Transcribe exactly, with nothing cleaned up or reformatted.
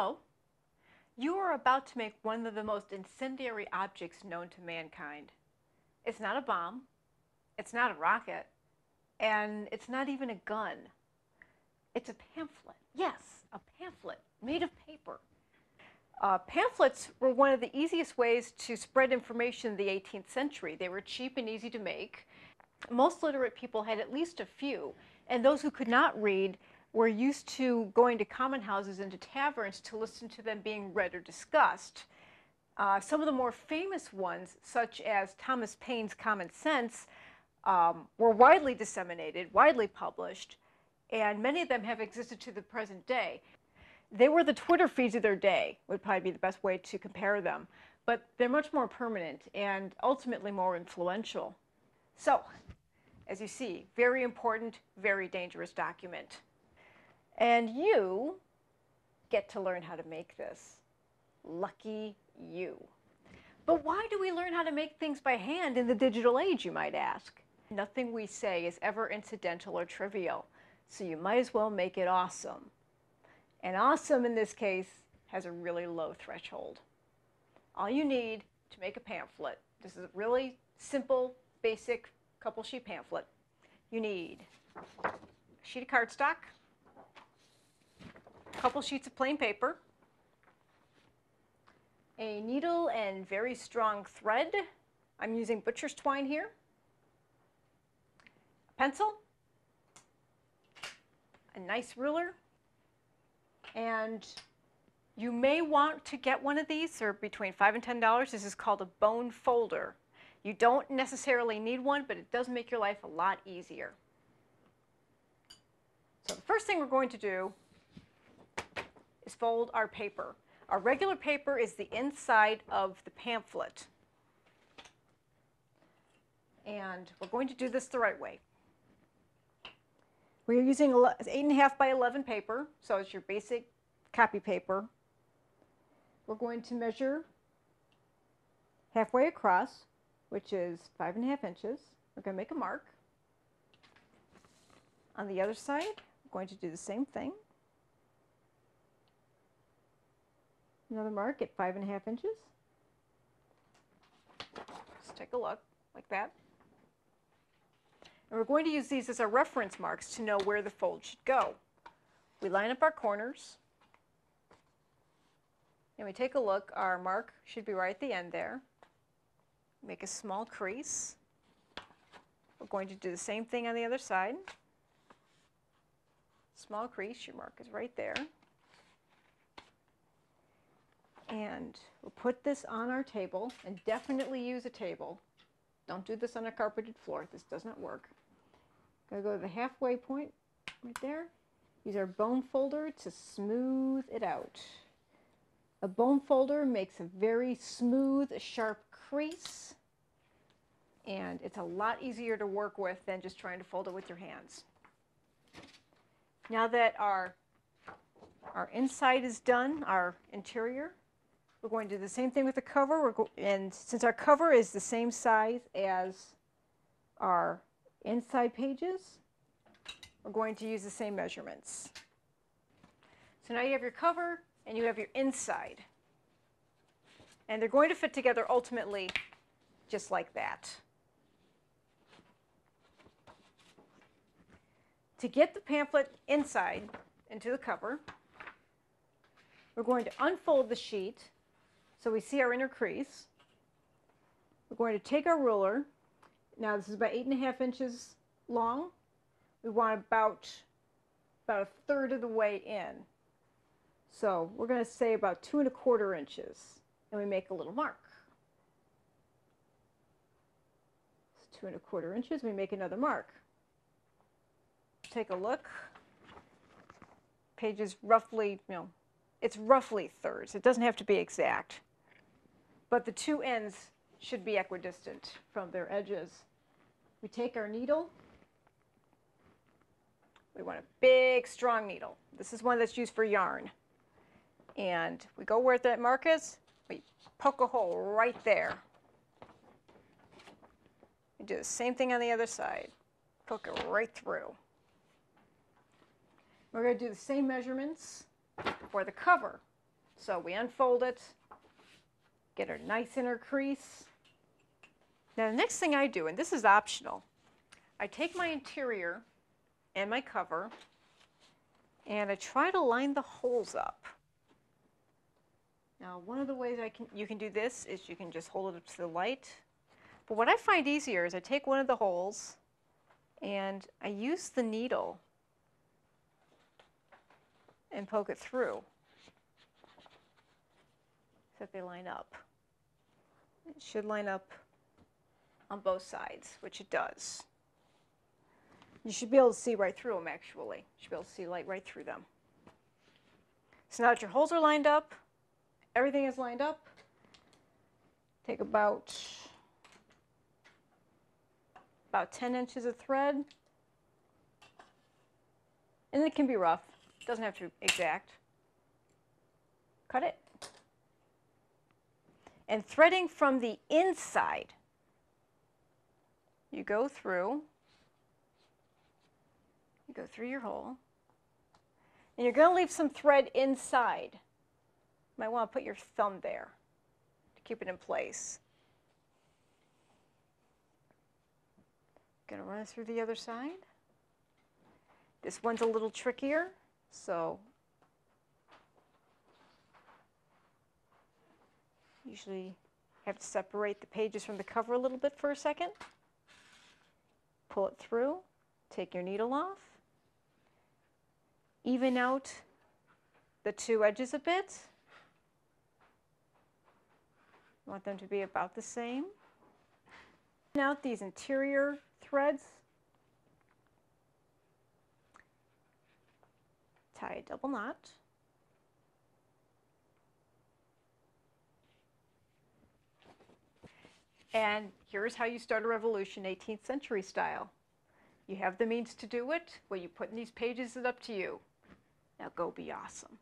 Hello. You are about to make one of the most incendiary objects known to mankind. It's not a bomb, it's not a rocket, and it's not even a gun. It's a pamphlet. Yes, a pamphlet made of paper. Uh, pamphlets were one of the easiest ways to spread information in the eighteenth century. They were cheap and easy to make. Most literate people had at least a few, and those who could not read were used to going to common houses and to taverns to listen to them being read or discussed. Uh, some of the more famous ones, such as Thomas Paine's Common Sense, um, were widely disseminated, widely published, and many of them have existed to the present day. They were the Twitter feeds of their day, would probably be the best way to compare them, but they're much more permanent and ultimately more influential. So, as you see, very important, very dangerous document. And you get to learn how to make this. Lucky you. But why do we learn how to make things by hand in the digital age, you might ask? Nothing we say is ever incidental or trivial, so you might as well make it awesome. And awesome, in this case, has a really low threshold. All you need to make a pamphlet, this is a really simple, basic, couple sheet pamphlet. You need a sheet of cardstock, couple sheets of plain paper, a needle and very strong thread. I'm using butcher's twine here. A pencil, a nice ruler, and you may want to get one of these. They're between five and ten dollars. This is called a bone folder. You don't necessarily need one, but it does make your life a lot easier. So the first thing we're going to do is fold our paper. Our regular paper is the inside of the pamphlet. And we're going to do this the right way. We're using eight and a half by eleven paper, so it's your basic copy paper. We're going to measure halfway across, which is five and a half inches. We're going to make a mark. On the other side, we're going to do the same thing. Another mark at five and a half inches. Just take a look, like that. And we're going to use these as our reference marks to know where the fold should go. We line up our corners, and we take a look. Our mark should be right at the end there. Make a small crease. We're going to do the same thing on the other side. Small crease, your mark is right there. And we'll put this on our table, and definitely use a table. Don't do this on a carpeted floor. This does not work. Gotta go to the halfway point right there. Use our bone folder to smooth it out. A bone folder makes a very smooth, sharp crease, and it's a lot easier to work with than just trying to fold it with your hands. Now that our, our inside is done, our interior, we're going to do the same thing with the cover, we're go and since our cover is the same size as our inside pages, we're going to use the same measurements. So now you have your cover and you have your inside. And they're going to fit together ultimately just like that. To get the pamphlet inside into the cover, we're going to unfold the sheet so we see our inner crease. We're going to take our ruler. Now this is about eight and a half inches long. We want about, about a third of the way in. So we're going to say about two and a quarter inches. And we make a little mark. It's two and a quarter inches. We make another mark. Take a look. Page is roughly, you know, it's roughly thirds. It doesn't have to be exact. But the two ends should be equidistant from their edges. We take our needle. We want a big, strong needle. This is one that's used for yarn. And we go where that mark is. We poke a hole right there. We do the same thing on the other side. Poke it right through. We're going to do the same measurements for the cover. So we unfold it, get our nice inner crease. Now the next thing I do, and this is optional, I take my interior and my cover and I try to line the holes up. Now one of the ways I can, you can do this is you can just hold it up to the light. But what I find easier is I take one of the holes and I use the needle and poke it through so that they line up. It should line up on both sides, which it does. You should be able to see right through them, actually. You should be able to see light right through them. So now that your holes are lined up, everything is lined up, take about, about ten inches of thread. And it can be rough. It doesn't have to be exact. Cut it. And threading from the inside, you go through, you go through your hole, and you're going to leave some thread inside. You might want to put your thumb there to keep it in place. Going to run it through the other side. This one's a little trickier, so usually you have to separate the pages from the cover a little bit for a second. Pull it through, take your needle off, even out the two edges a bit. You want them to be about the same. Even out these interior threads. Tie a double knot. And here's how you start a revolution, eighteenth century style. You have the means to do it. What you put in these pages is up to you. Now go be awesome.